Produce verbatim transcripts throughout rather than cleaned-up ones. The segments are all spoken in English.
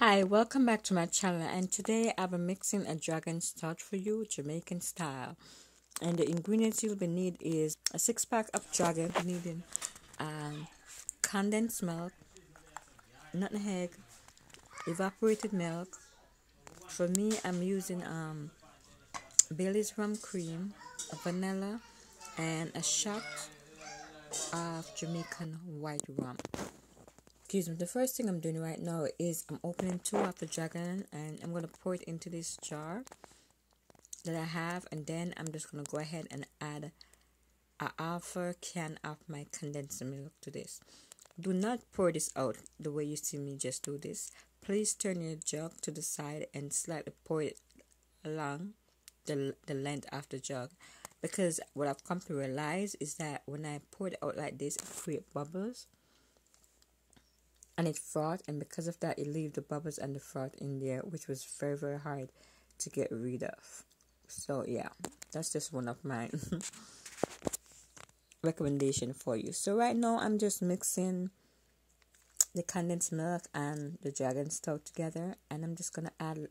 Hi, welcome back to my channel, and today I'll be mixing a dragon stout for you, Jamaican style. And the ingredients you'll be need is a six pack of dragon, needing um, condensed milk, nutmeg, evaporated milk. For me, I'm using um, Baileys rum cream, vanilla, and a shot of Jamaican white rum. Excuse me, the first thing I'm doing right now is I'm opening two of the dragon and I'm going to pour it into this jar that I have, and then I'm just going to go ahead and add a half a can of my condensed milk to this. Do not pour this out the way you see me just do this. Please turn your jug to the side and slightly pour it along the, the length of the jug, because what I've come to realize is that when I pour it out like this, it creates bubbles. And it froth, and because of that, it leaves the bubbles and the froth in there, which was very, very hard to get rid of. So yeah, that's just one of my recommendation for you. So right now, I'm just mixing the condensed milk and the dragon stout together, and I'm just gonna add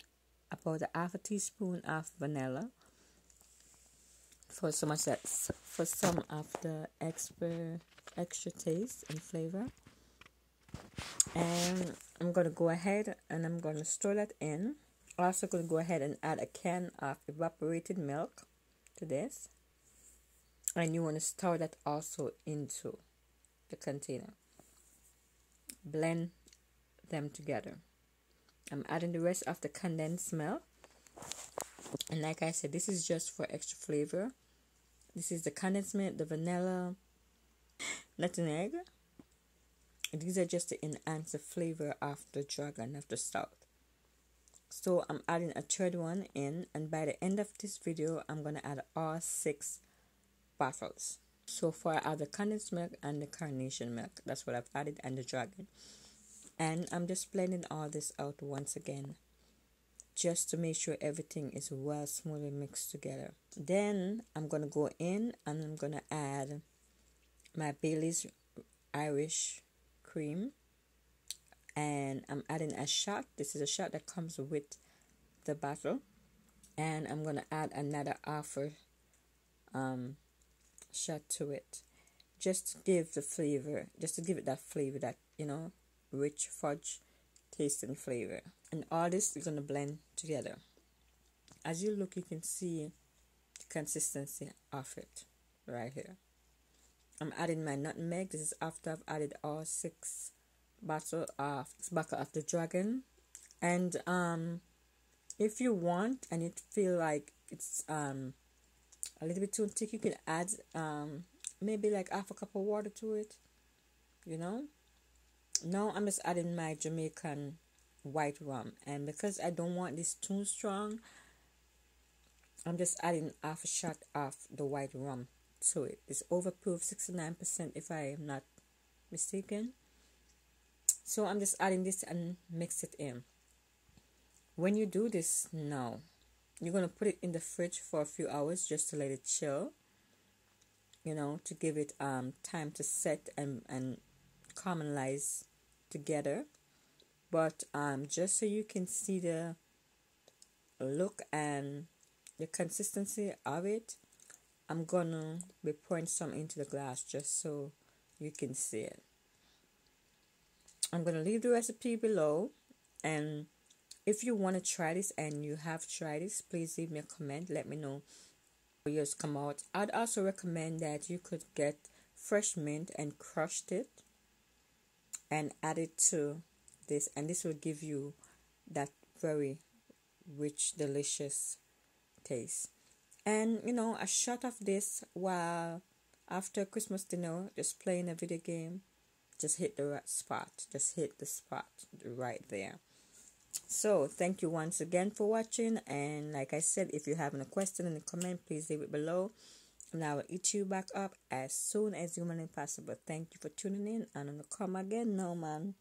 about a half a teaspoon of vanilla for so much that for some of the extra extra taste and flavor. And I'm going to go ahead and I'm going to stir that in. I'm also going to go ahead and add a can of evaporated milk to this. And you want to stir that also into the container. Blend them together. I'm adding the rest of the condensed milk. And like I said, this is just for extra flavor. This is the condensed milk, the vanilla, nutmeg. These are just to enhance the flavor of the dragon, of the stout. So I'm adding a third one in, and by the end of this video, I'm going to add all six bottles. So far, I have the condensed milk and the carnation milk. That's what I've added, and the dragon. And I'm just blending all this out once again, just to make sure everything is well smoothly mixed together. Then I'm going to go in and I'm going to add my Baileys Irish Cream, and I'm adding a shot. This is a shot that comes with the bottle, and I'm gonna add another half a um shot to it, just to give the flavor, just to give it that flavor, that, you know, rich fudge taste and flavor. And all this is gonna blend together. As you look, you can see the consistency of it right here. I'm adding my nutmeg. This is after I've added all six bottle of bottle of the dragon. And um, if you want and it feel like it's um a little bit too thick, you can add um maybe like half a cup of water to it. You know. Now I'm just adding my Jamaican white rum, and because I don't want this too strong, I'm just adding half a shot of the white rum to it. It's overproof, sixty-nine percent if I am not mistaken. So I'm just adding this and mix it in. When you do this now, you're going to put it in the fridge for a few hours just to let it chill, you know, to give it um time to set and, and caramelize together. But um just so you can see the look and the consistency of it, I'm gonna be pouring some into the glass just so you can see it. I'm gonna leave the recipe below, and if you want to try this and you have tried this, please leave me a comment. Let me know how yours come out. I'd also recommend that you could get fresh mint and crushed it and add it to this, and this will give you that very rich, delicious taste. And, you know, a shot of this while after Christmas dinner, just playing a video game, just hit the right spot. Just hit the spot right there. So, thank you once again for watching. And like I said, if you have a question in the comment, please leave it below. And I will eat you back up as soon as humanly possible. Thank you for tuning in. And I'm going to come again now, man.